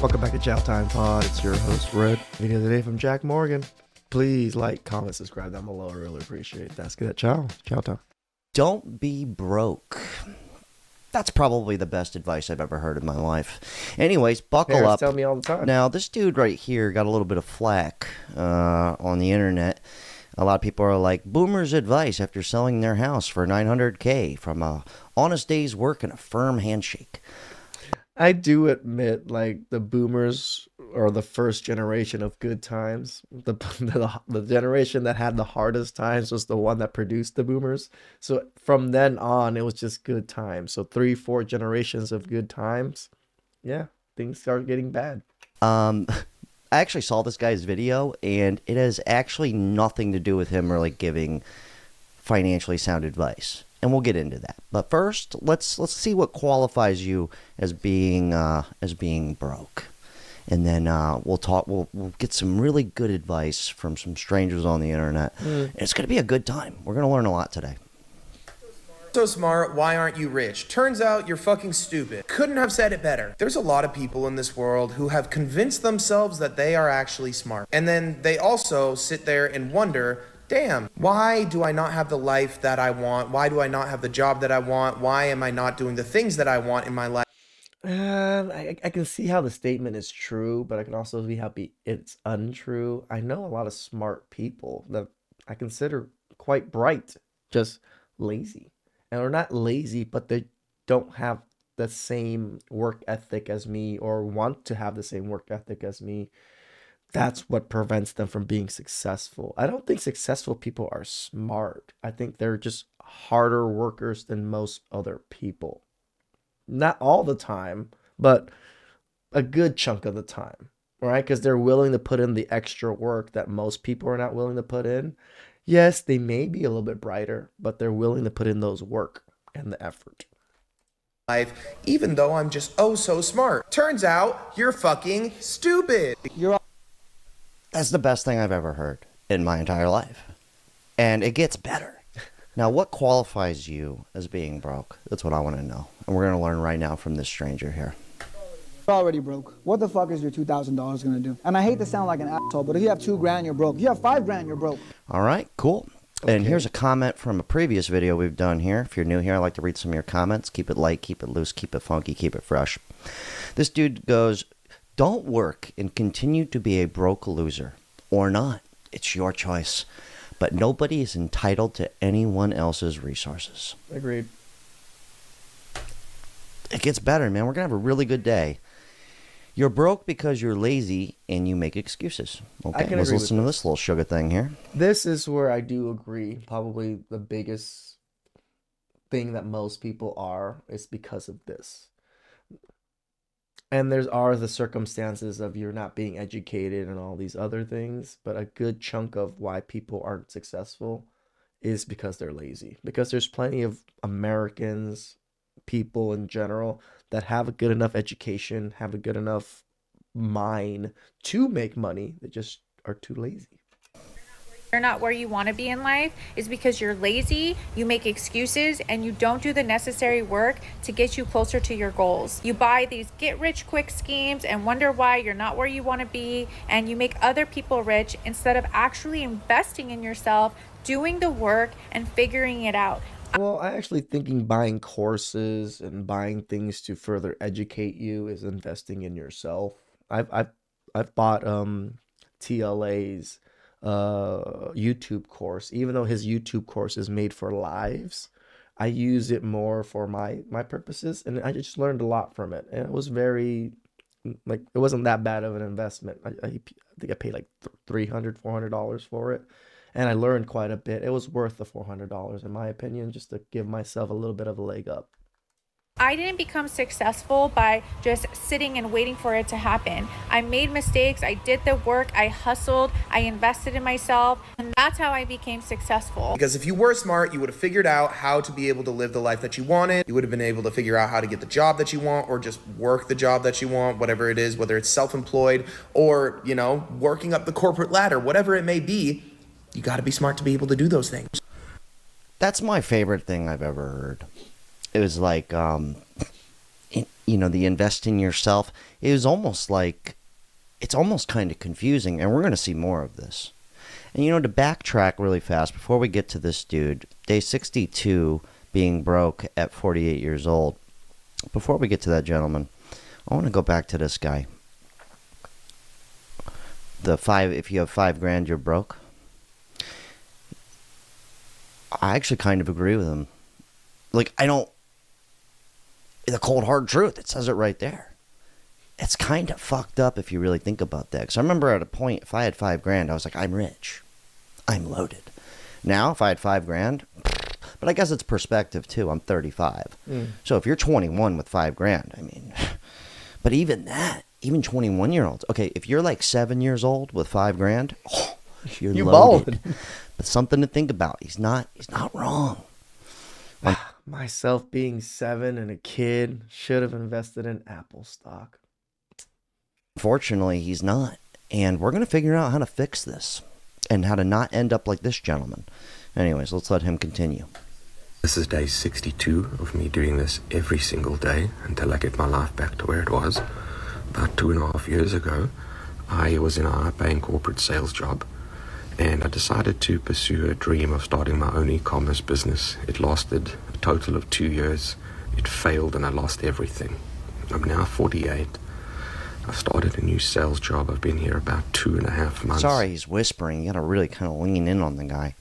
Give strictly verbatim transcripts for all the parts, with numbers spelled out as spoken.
Welcome back to Chow Time Pod. It's your host, Red. Video today from Jack Morgan. Please like, comment, subscribe down below. I really appreciate that. Let's get that chow. Chow time. Don't be broke. That's probably the best advice I've ever heard in my life. Anyways, buckle Parents up. Tell me all the time. Now, this dude right here got a little bit of flack uh, on the internet. A lot of people are like, boomer's advice after selling their house for nine hundred K from a honest day's work and a firm handshake. I do admit, like, the boomers are the first generation of good times. The, the the generation that had the hardest times was the one that produced the boomers. So from then on, it was just good times. So three, four generations of good times. Yeah, things start getting bad. Um... I actually saw this guy's video, and it has actually nothing to do with him really giving financially sound advice, and we'll get into that. But first, let's let's see what qualifies you as being uh, as being broke, and then uh, we'll talk. We'll we'll get some really good advice from some strangers on the internet. Mm. It's gonna be a good time. We're gonna learn a lot today. So smart, why aren't you rich? Turns out you're fucking stupid. Couldn't have said it better. There's a lot of people in this world who have convinced themselves that they are actually smart. And then they also sit there and wonder, damn, why do I not have the life that I want? Why do I not have the job that I want? Why am I not doing the things that I want in my life? Uh, I, I can see how the statement is true, but I can also see how be, it's untrue. I know a lot of smart people that I consider quite bright, just lazy. And they're not lazy, but they don't have the same work ethic as me or want to have the same work ethic as me. That's what prevents them from being successful. I don't think successful people are smart. I think they're just harder workers than most other people. Not all the time, but a good chunk of the time, right? Because they're willing to put in the extra work that most people are not willing to put in. Yes, they may be a little bit brighter, but they're willing to put in those work and the effort. Life, even though I'm just oh so smart. Turns out you're fucking stupid. You're That's the best thing I've ever heard in my entire life. And it gets better. Now, what qualifies you as being broke? That's what I want to know. And we're going to learn right now from this stranger here. Already broke. What the fuck is your two thousand dollars gonna do? And I hate to sound like an asshole, but if you have two grand, you're broke. If you have five grand, you're broke. All right, cool. Okay. And here's a comment from a previous video we've done here. If you're new here, I like to read some of your comments. Keep it light, keep it loose, keep it funky, keep it fresh. This dude goes, don't work and continue to be a broke loser or not. It's your choice. But nobody is entitled to anyone else's resources. Agreed. It gets better, man. We're gonna have a really good day. You're broke because you're lazy and you make excuses. Okay, let's listen to this little sugar thing here. This is where I do agree. Probably the biggest thing that most people are is because of this. And there's are the circumstances of you're not being educated and all these other things. But a good chunk of why people aren't successful is because they're lazy. Because there's plenty of Americans, people in general, that have a good enough education, have a good enough mind to make money. They just are too lazy. You're not where you want to be in life is because you're lazy, you make excuses, and you don't do the necessary work to get you closer to your goals. You buy these get-rich-quick schemes and wonder why you're not where you want to be, and you make other people rich instead of actually investing in yourself, doing the work, and figuring it out. Well, I actually thinking buying courses and buying things to further educate you is investing in yourself. I've I've I've bought um T L A's uh YouTube course. Even though his YouTube course is made for lives, I use it more for my my purposes, and I just learned a lot from it. And it was very like it wasn't that bad of an investment. I I, I think I paid like three hundred dollars, four hundred dollars for it. And I learned quite a bit. It was worth the four hundred dollars, in my opinion, just to give myself a little bit of a leg up. I didn't become successful by just sitting and waiting for it to happen. I made mistakes. I did the work. I hustled. I invested in myself. And that's how I became successful. Because if you were smart, you would have figured out how to be able to live the life that you wanted. You would have been able to figure out how to get the job that you want, or just work the job that you want, whatever it is, whether it's self-employed or, you know, working up the corporate ladder, whatever it may be. You got to be smart to be able to do those things. That's my favorite thing I've ever heard. It was like, um, you know, the invest in yourself, it was almost like, it's almost kind of confusing, and we're going to see more of this. And, you know, to backtrack really fast, before we get to this dude, day sixty-two, being broke at forty-eight years old, before we get to that gentleman, I want to go back to this guy. The five, if you have five grand, you're broke. I actually kind of agree with him. Like, I don't, the cold hard truth, it says it right there. It's kind of fucked up if you really think about that. Because I remember at a point, if I had five grand, I was like, I'm rich. I'm loaded. Now, if I had five grand, but I guess it's perspective too. I'm thirty-five. Mm. So if you're twenty-one with five grand, I mean, but even that, even twenty-one-year-olds. Okay, if you're like seven years old with five grand, oh, you're you loaded. Bald. But something to think about. He's not, he's not wrong. Like, myself being seven and a kid, should have invested in Apple stock. Unfortunately, he's not, and we're going to figure out how to fix this and how to not end up like this gentleman. Anyways, let's let him continue. This is day sixty-two of me doing this every single day until I get my life back to where it was. About two and a half years ago, I was in a high-paying corporate sales job, and I decided to pursue a dream of starting my own e-commerce business. It lasted a total of two years. It failed, and I lost everything. I'm now forty-eight. I've started a new sales job. I've been here about two and a half months. Sorry, he's whispering. You gotta really kind of lean in on the guy.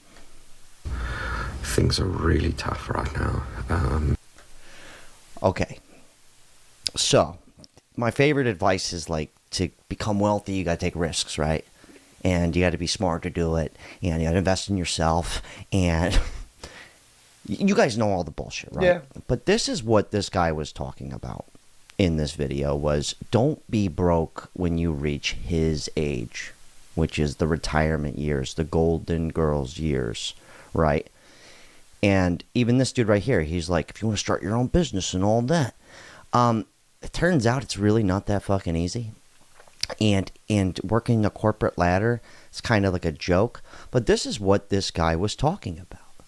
Things are really tough right now. Um, okay. So, my favorite advice is, like, to become wealthy, you gotta take risks, right? And you gotta be smart to do it. And you gotta invest in yourself. And you guys know all the bullshit, right? Yeah. But this is what this guy was talking about in this video, was don't be broke when you reach his age, which is the retirement years, the golden girls years, right? And even this dude right here, he's like, if you want to start your own business and all that, um, it turns out it's really not that fucking easy. And, and working the corporate ladder is kind of like a joke, but this is what this guy was talking about.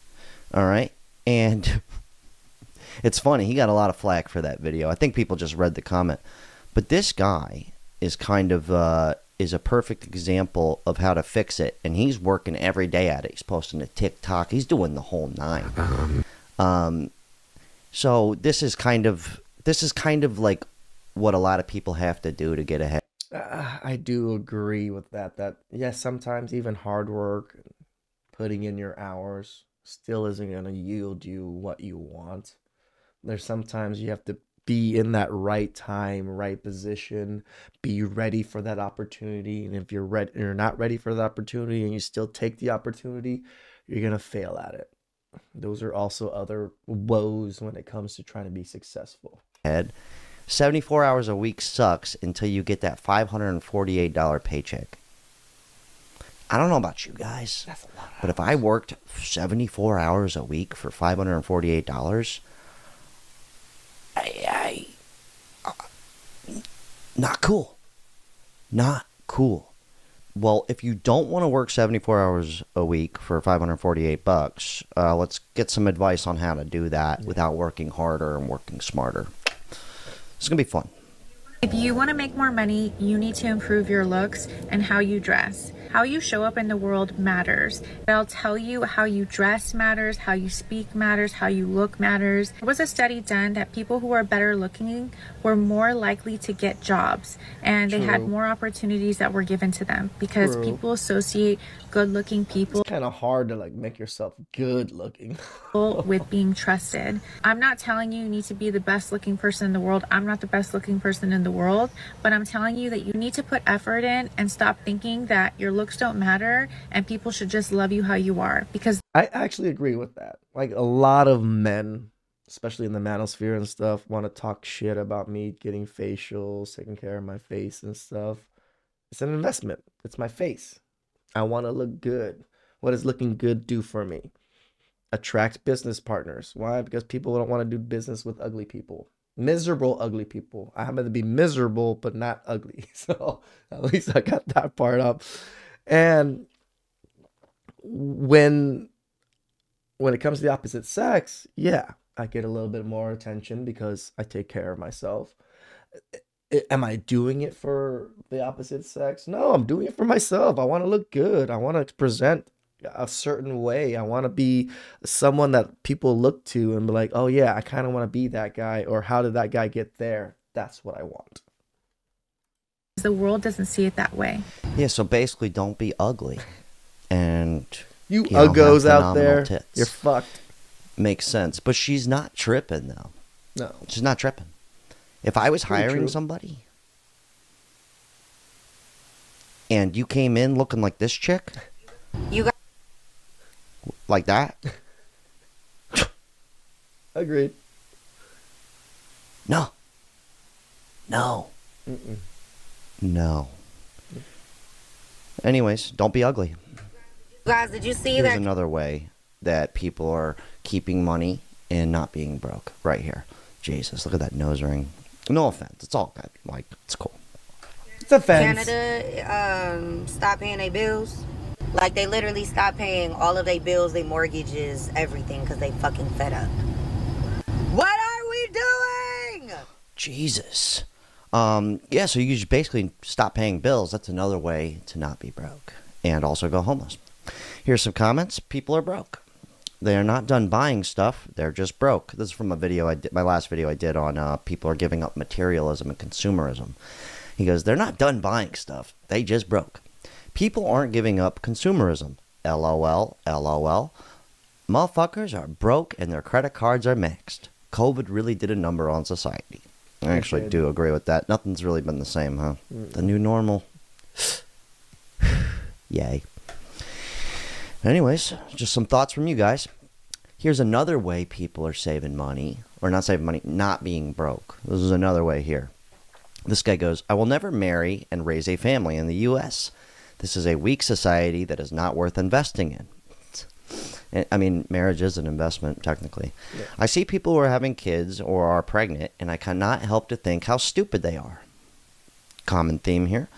All right. And it's funny, he got a lot of flack for that video. I think people just read the comment. But this guy is kind of, uh, is a perfect example of how to fix it. And he's working every day at it. He's posting a TikTok. He's doing the whole nine. Um, um, so this is kind of, this is kind of like what a lot of people have to do to get ahead. Uh, I do agree with that. That, yes, yeah, sometimes even hard work, putting in your hours, still isn't going to yield you what you want. There's sometimes you have to be in that right time, right position, be ready for that opportunity. And if you're ready, you're not ready for the opportunity and you still take the opportunity, you're going to fail at it. Those are also other woes when it comes to trying to be successful. Ed, seventy-four hours a week sucks until you get that five hundred forty-eight dollar paycheck. I don't know about you guys, that's a lot of but hours. If I worked seventy-four hours a week for five hundred forty-eight dollars, I, I, uh, not cool. Not cool. Well, if you don't want to work seventy-four hours a week for five hundred forty-eight bucks, uh, let's get some advice on how to do that without working harder and working smarter. It's going to be fun. If you want to make more money, you need to improve your looks and how you dress. How you show up in the world matters. They'll tell you how you dress matters, how you speak matters, how you look matters. There was a study done that people who are better looking were more likely to get jobs, and True. They had more opportunities that were given to them because True. People associate good looking people. It's kind of hard to like make yourself good looking with being trusted. I'm not telling you you need to be the best looking person in the world. I'm not the best looking person in the world, but I'm telling you that you need to put effort in and stop thinking that you're looks don't matter and people should just love you how you are. Because I actually agree with that. Like a lot of men, especially in the manosphere and stuff, want to talk shit about me getting facials, taking care of my face and stuff. It's an investment. It's my face. I want to look good. What does looking good do for me? Attract business partners. Why? Because people don't want to do business with ugly people. Miserable, ugly people. I happen to be miserable, but not ugly. So at least I got that part up. And when when it comes to the opposite sex, yeah, I get a little bit more attention because I take care of myself. am I doing it for the opposite sex? No, I'm doing it for myself. I want to look good. I want to present a certain way. I want to be someone that people look to and be like, oh yeah, I kind of want to be that guy, or how did that guy get there? That's what I want. The world doesn't see it that way. Yeah, so basically don't be ugly. And you, you uggos know, out there, tits. You're fucked. Makes sense. But she's not tripping though. No. She's not tripping. If I was hiring somebody and you came in looking like this chick, you got like that. Agreed. No. No. Mm-mm. No. Anyways, don't be ugly. Guys, did you see Here's that? There's another way that people are keeping money and not being broke. Right here. Jesus, look at that nose ring. No offense. It's all good. Like, it's cool. It's offense. Canada um, stopped paying their bills. Like, they literally stopped paying all of their bills, their mortgages, everything, because they fucking fed up. What are we doing? Jesus. Um, yeah, so you just basically stop paying bills. That's another way to not be broke and also go homeless. Here's some comments. People are broke. They are not done buying stuff. They're just broke. This is from a video I did, my last video I did on uh, people are giving up materialism and consumerism. He goes, they're not done buying stuff. They just broke. People aren't giving up consumerism. LOL, LOL. Motherfuckers are broke and their credit cards are maxed. COVID really did a number on society. I actually do agree with that. Nothing's really been the same, huh? Mm. The new normal. Yay. Anyways, just some thoughts from you guys. Here's another way people are saving money. Or not saving money, not being broke. This is another way here. This guy goes, I will never marry and raise a family in the U S This is a weak society that is not worth investing in. I mean, marriage is an investment, technically. Yeah. I see people who are having kids or are pregnant, and I cannot help to think how stupid they are. Common theme here.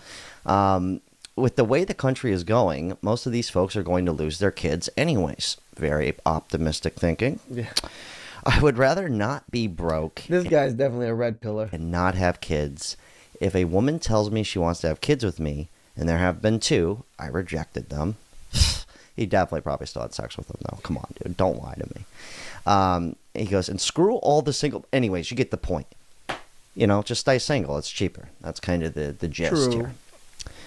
Um, with the way the country is going, most of these folks are going to lose their kids anyways. Very optimistic thinking. Yeah. I would rather not be broke. This guy's definitely a red pillar. And not have kids. If a woman tells me she wants to have kids with me, and there have been two, I rejected them. He definitely probably still had sex with him, though. Come on, dude. Don't lie to me. Um, he goes, and screw all the single... Anyways, you get the point. You know, just stay single. It's cheaper. That's kind of the, the gist true. Here.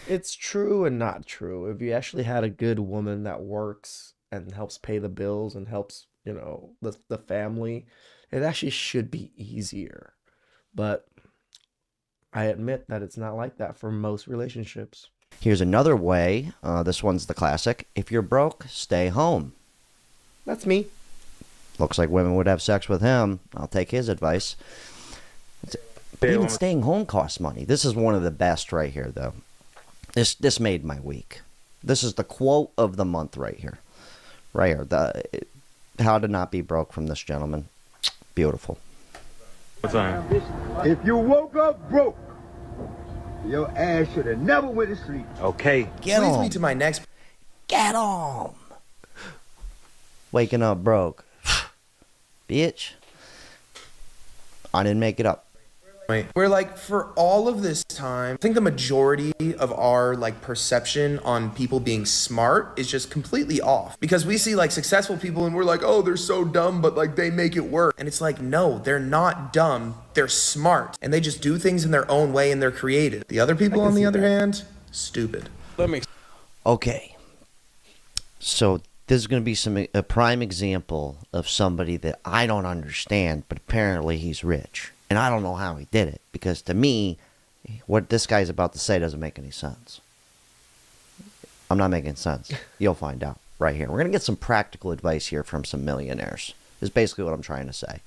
It's true and not true. If you actually had a good woman that works and helps pay the bills and helps, you know, the, the family, it actually should be easier. But I admit that it's not like that for most relationships. Here's another way. Uh, this one's the classic. If you're broke, stay home. That's me. Looks like women would have sex with him. I'll take his advice. But even staying home costs money. This is one of the best right here, though. This this made my week. This is the quote of the month right here. Right here. The, it, how to not be broke from this gentleman. Beautiful. What's that? If you woke up broke, your ass should have never went to sleep. Okay. Get on. Leads me to my next... Get on. Waking up broke. Bitch. I didn't make it up. Wait. We're like, for all of this time, I think the majority of our like perception on people being smart is just completely off. Because we see like successful people and we're like, oh, they're so dumb, but like they make it work. And it's like, no, they're not dumb. They're smart. And they just do things in their own way and they're creative. The other people, on the other hand, stupid. Let me. Okay. So this is going to be some a prime example of somebody that I don't understand, but apparently he's rich. And I don't know how he did it, because to me, what this guy's about to say doesn't make any sense. I'm not making sense. You'll find out right here. We're going to get some practical advice here from some millionaires. Is basically what I'm trying to say.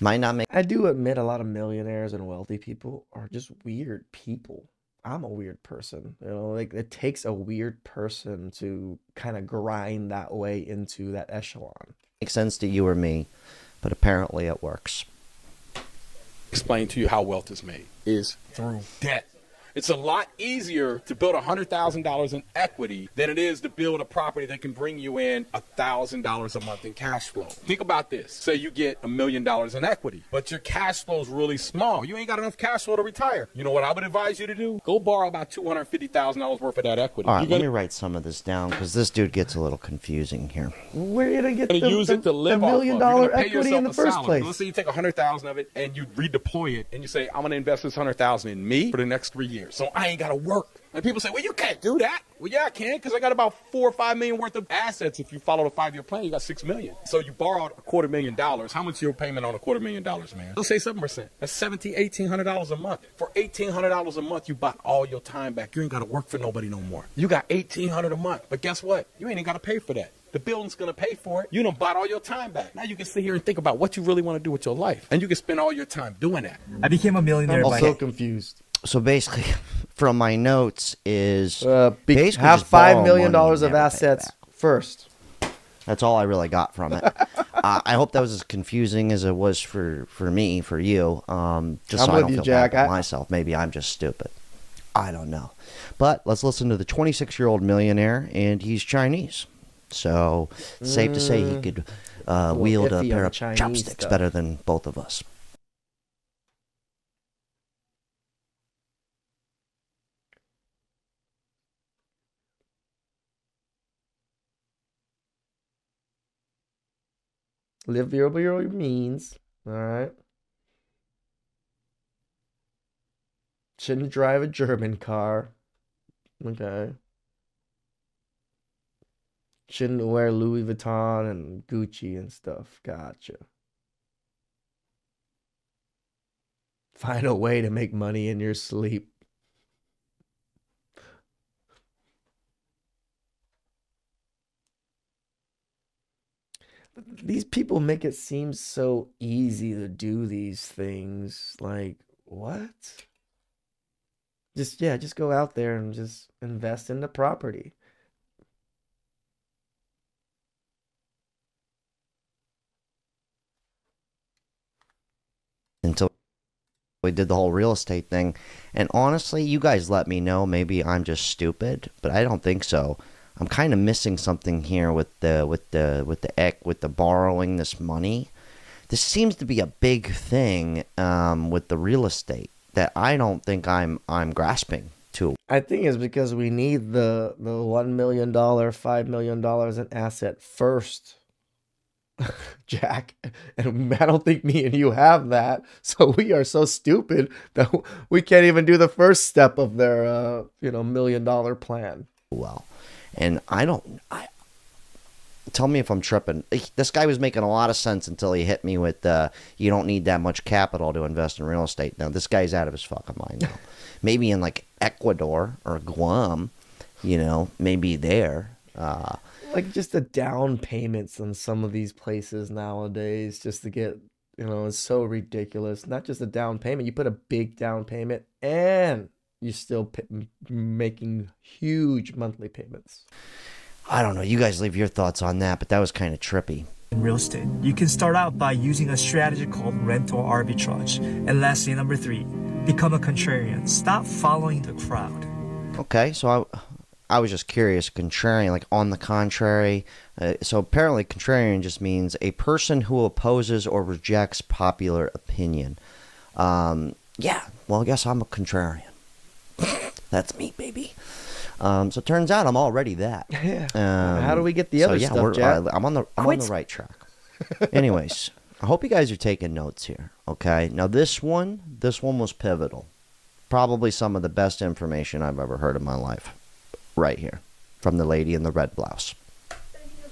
Might not make. I do admit a lot of millionaires and wealthy people are just weird people. I'm a weird person. You know, like it takes a weird person to kind of grind that way into that echelon. Makes sense to you or me, but apparently it works. Explain to you how wealth is made is through debt. It's a lot easier to build one hundred thousand dollars in equity than it is to build a property that can bring you in one thousand dollars a month in cash flow. Think about this. Say you get a million dollars in equity, but your cash flow is really small. You ain't got enough cash flow to retire. You know what I would advise you to do? Go borrow about two hundred fifty thousand dollars worth of that equity. All right, let me write some of this down because this dude gets a little confusing here. Where are you going to get the, use the, it to live the million dollar equity in the first place? Let's say you take one hundred thousand dollars of it and you redeploy it and you say, I'm going to invest this one hundred thousand dollars in me for the next three years. So I ain't got to work. And people say, well, you can't do that. Well, yeah, I can, because I got about four or five million worth of assets. If you follow the five-year plan, you got six million. So you borrowed a quarter million dollars. How much is your payment on a quarter million dollars, man? Let's say seven percent. That's seventeen hundred, eighteen hundred dollars a month. For eighteen hundred dollars a month, you bought all your time back. You ain't got to work for nobody no more. You got eighteen hundred dollars a month. But guess what? You ain't even got to pay for that. The building's going to pay for it. You done bought all your time back. Now you can sit here and think about what you really want to do with your life. And you can spend all your time doing that. I became a millionaire. I'm so confused. So basically, from my notes is uh, basically have five million dollars of assets first. That's all I really got from it. uh, I hope that was as confusing as it was for for me, for you. Um, just I'm so I don't you, feel Jack. bad about I... myself. Maybe I'm just stupid. I don't know. But let's listen to the twenty-six-year-old millionaire, and he's Chinese. So mm. safe to say he could uh, a wield a pair of Chinese chopsticks stuff. better than both of us. Live below your means. All right. Shouldn't drive a German car. Okay. Shouldn't wear Louis Vuitton and Gucci and stuff. Gotcha. Find a way to make money in your sleep. These people make it seem so easy to do these things. Like, what? Just, yeah, just go out there and just invest in the property. Until we did the whole real estate thing. And honestly, you guys let me know. Maybe I'm just stupid, but I don't think so. I'm kind of missing something here with the with the with the ec with the borrowing this money. This seems to be a big thing um, with the real estate that I don't think I'm I'm grasping to. I think it's because we need the the one million dollar, five million dollars in asset first, Jack. And I don't think me and you have that, so we are so stupid that we can't even do the first step of their uh, you know million dollar plan. Well. And I don't, I, tell me if I'm tripping. This guy was making a lot of sense until he hit me with, uh, you don't need that much capital to invest in real estate. Now, this guy's out of his fucking mind now. Maybe in like Ecuador or Guam, you know, maybe there. Uh, like just the down payments on some of these places nowadays just to get, you know, it's so ridiculous. Not just a down payment. You put a big down payment and you're still p making huge monthly payments. I don't know. You guys leave your thoughts on that, but that was kind of trippy. In real estate, you can start out by using a strategy called rental arbitrage. And lastly, number three, become a contrarian. Stop following the crowd. Okay, so I, I was just curious. Contrarian, like on the contrary. Uh, so apparently contrarian just means a person who opposes or rejects popular opinion. Um, yeah, well, I guess I'm a contrarian. That's me, baby. Um, so it turns out I'm already that. Yeah. Um, How do we get the other so, yeah, stuff, we're, Jack? I'm, on the, I'm on the right track. Anyways, I hope you guys are taking notes here, okay? Now, this one, this one was pivotal. Probably some of the best information I've ever heard in my life right here from the lady in the red blouse.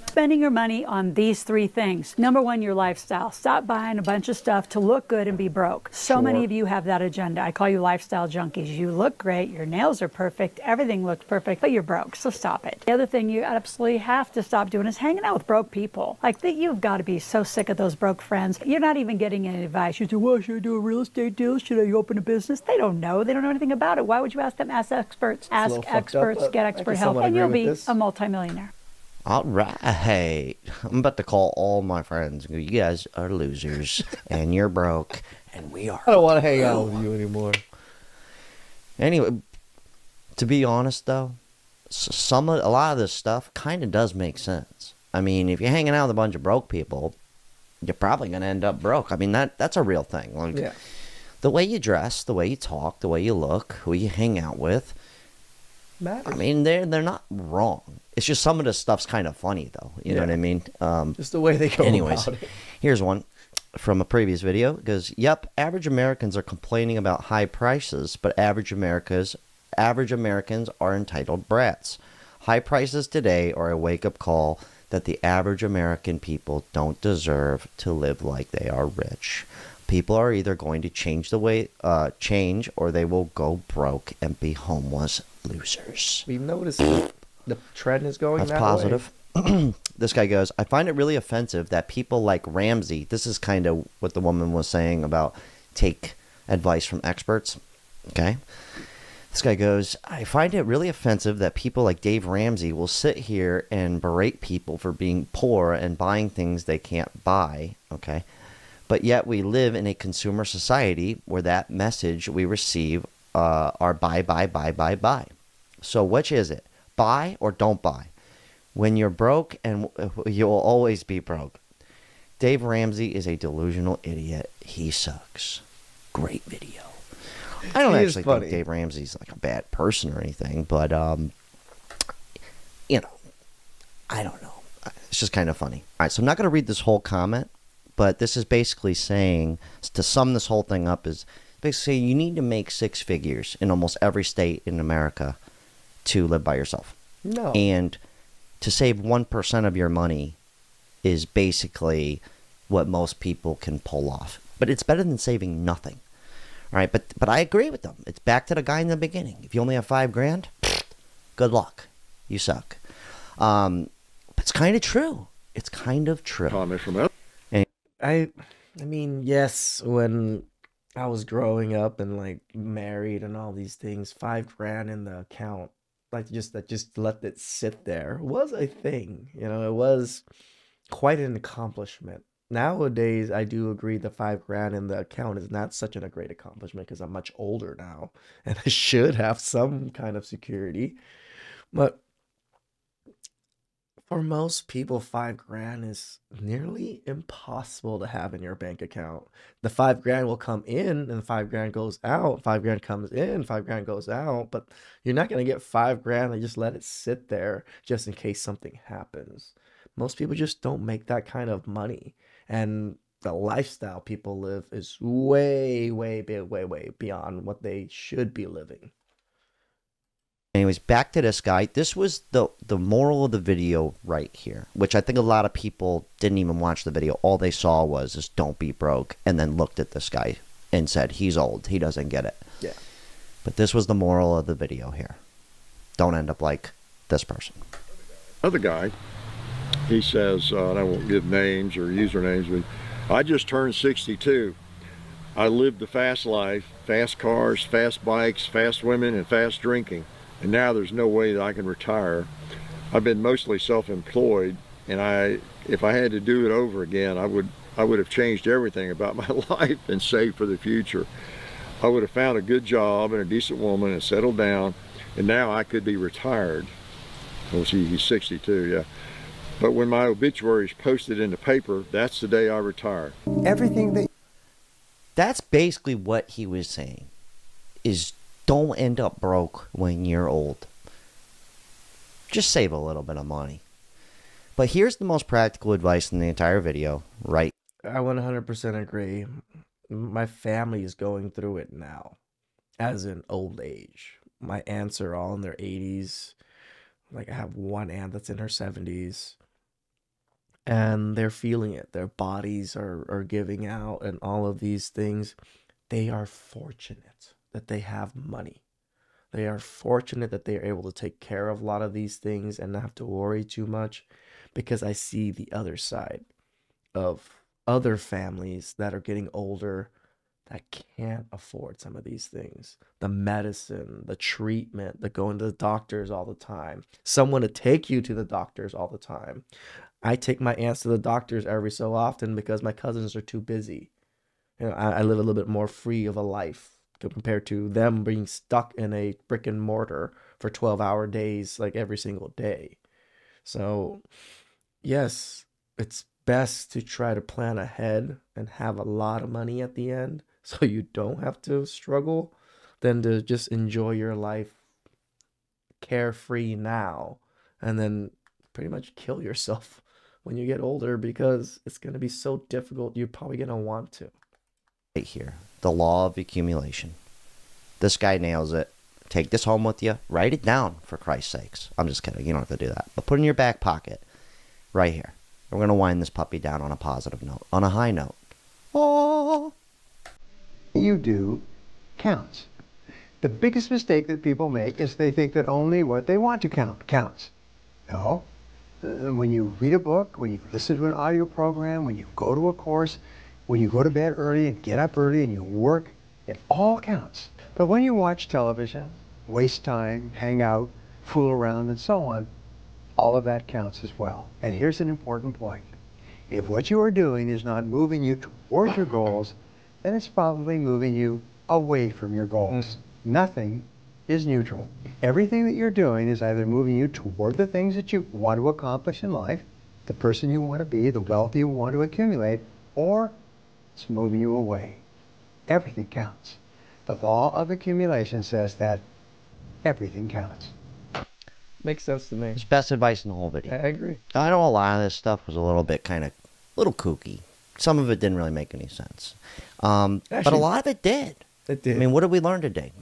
Spending your money on these three things. Number one, your lifestyle. Stop buying a bunch of stuff to look good and be broke. So sure. many of you have that agenda. I call you lifestyle junkies. You look great. Your nails are perfect. Everything looks perfect, but you're broke. So stop it. The other thing you absolutely have to stop doing is hanging out with broke people. Like, that, you've got to be so sick of those broke friends. You're not even getting any advice. You say, well, should I do a real estate deal? Should I open a business? They don't know. They don't know anything about it. Why would you ask them? Ask experts. Ask experts. Get expert help. And you'll be a multimillionaire. All right. I'm about to call all my friends. You guys are losers, and you're broke, and we are. I don't want to hang out with you anymore. Anyway, To be honest, though, some of, a lot of this stuff kind of does make sense. I mean, if you're hanging out with a bunch of broke people, you're probably going to end up broke. I mean, that that's a real thing. Like, yeah. The way you dress, the way you talk, the way you look, who you hang out with, matters. I mean, they're, they're not wrong. It's just some of this stuff's kind of funny, though. You yeah. know what I mean? Um, just the way they go anyways, about it. Here's one from a previous video. It goes, yep, average Americans are complaining about high prices, but average America's average Americans are entitled brats. High prices today are a wake-up call that the average American people don't deserve to live like they are rich. People are either going to change the way, uh, change, or they will go broke and be homeless losers. We've noticed the trend is going That's that positive. Way. This guy goes, I find it really offensive that people like Ramsey, this is kind of what the woman was saying about take advice from experts, okay? This guy goes, I find it really offensive that people like Dave Ramsey will sit here and berate people for being poor and buying things they can't buy, okay? But yet we live in a consumer society where that message we receive uh, are buy, buy, buy, buy, buy. So which is it? Buy or don't buy? When you're broke, and you'll always be broke. Dave Ramsey is a delusional idiot. He sucks. Great video. I don't he actually think Dave Ramsey's like a bad person or anything, but, um, you know, I don't know. It's just kind of funny. All right, so I'm not going to read this whole comment, but this is basically saying, to sum this whole thing up, is basically you need to make six figures in almost every state in America to live by yourself. No. And to save one percent of your money is basically what most people can pull off. But it's better than saving nothing. All right, but but I agree with them. It's back to the guy in the beginning. If you only have five grand, good luck. You suck. Um, but it's kind of true. It's kind of true. And I, I mean, yes, when I was growing up and like married and all these things, five grand in the account, like just that, just let it sit there was a thing. You know, it was quite an accomplishment. Nowadays, I do agree the five grand in the account is not such a great accomplishment because I'm much older now and I should have some kind of security. But for most people, five grand is nearly impossible to have in your bank account. The five grand will come in and five grand goes out. Five grand comes in, five grand goes out. But you're not going to get five grand and just let it sit there just in case something happens. Most people just don't make that kind of money. And the lifestyle people live is way, way, way, way beyond what they should be living. Anyways, back to this guy. This was the, the moral of the video right here, which I think a lot of people didn't even watch the video. All they saw was just don't be broke, and then looked at this guy and said, he's old. He doesn't get it. Yeah. But this was the moral of the video here. Don't end up like this person. Other guy. He says, uh, and I won't give names or usernames, but I just turned sixty-two. I lived the fast life, fast cars, fast bikes, fast women, and fast drinking. And now there's no way that I can retire. I've been mostly self-employed, and I, if I had to do it over again, I would, I would have changed everything about my life and saved for the future. I would have found a good job and a decent woman and settled down, and now I could be retired. Well, see, he's sixty-two, yeah. But when my obituary is posted in the paper, that's the day I retire. Everything that... That's basically what he was saying, is don't end up broke when you're old. Just save a little bit of money. But here's the most practical advice in the entire video, right? I one hundred percent agree. My family is going through it now, as in old age. My aunts are all in their eighties. Like I have one aunt that's in her seventies. And they're feeling it. Their bodies are, are giving out and all of these things. They are fortunate that they have money. They are fortunate that they are able to take care of a lot of these things and not have to worry too much, because I see the other side of other families that are getting older that can't afford some of these things. The medicine, the treatment, the going to the doctors all the time. Someone to take you to the doctors all the time. I take my aunts to the doctors every so often because my cousins are too busy. You know, I, I live a little bit more free of a life compared to them being stuck in a brick and mortar for twelve hour days, like every single day. So yes, it's best to try to plan ahead and have a lot of money at the end so you don't have to struggle than to just enjoy your life carefree now and then pretty much kill yourself when you get older, because it's going to be so difficult. You're probably going to want to. Right here, the law of accumulation. This guy nails it. Take this home with you. Write it down, for Christ's sakes. I'm just kidding. You don't have to do that. But put it in your back pocket right here. We're going to wind this puppy down on a positive note, on a high note. Oh, you do counts. The biggest mistake that people make is they think that only what they want to count counts. No. When you read a book, when you listen to an audio program, when you go to a course, when you go to bed early and get up early and you work, it all counts. But when you watch television, waste time, hang out, fool around, and so on, all of that counts as well. And here's an important point. If what you are doing is not moving you toward your goals, then it's probably moving you away from your goals. Mm. Nothing is neutral. Everything that you're doing is either moving you toward the things that you want to accomplish in life, the person you want to be, the wealth you want to accumulate, or it's moving you away. Everything counts. The law of accumulation says that everything counts. Makes sense to me. It's best advice in the whole video. I agree. I know a lot of this stuff was a little bit kind of, little kooky. Some of it didn't really make any sense. Um, Actually, but a lot of it did. It did. I mean, what did we learn today?